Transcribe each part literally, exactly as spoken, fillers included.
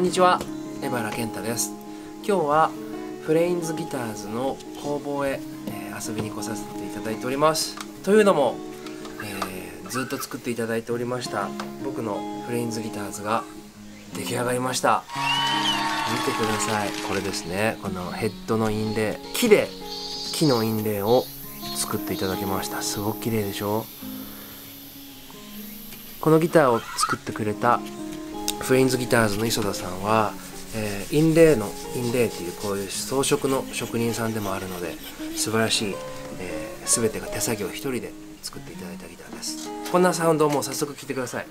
んにちは、江原健太です。今日はフレインズギターズの工房へ、えー、遊びに来させていただいております。というのも、えー、ずっと作っていただいておりました僕のフレインズギターズが出来上がりました。見てください。これですね。このヘッドのインレイ、木で木のインレイを作っていただきました。すごく綺麗でしょ。このギターを作ってくれたフレインズギターズの磯田さんは、えー、インレイのインレイっていうこういう装飾の職人さんでもあるので、素晴らしい、えー、全てが手作業一人で作っていただいたギターです。こんなサウンドをもう早速聴いてください。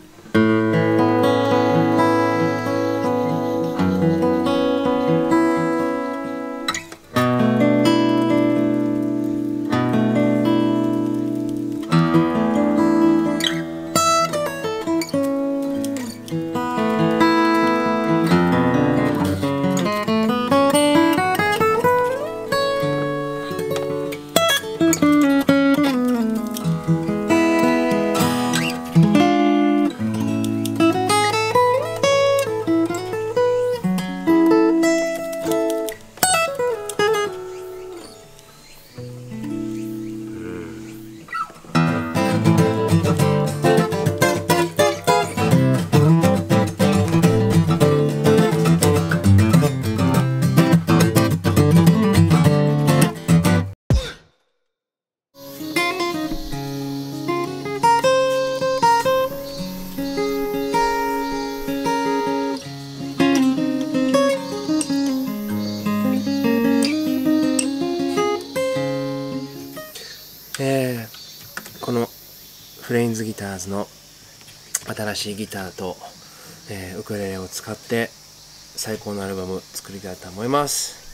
えー、このフレインズギターズの新しいギターと、えー、ウクレレを使って最高のアルバム作りたいと思います。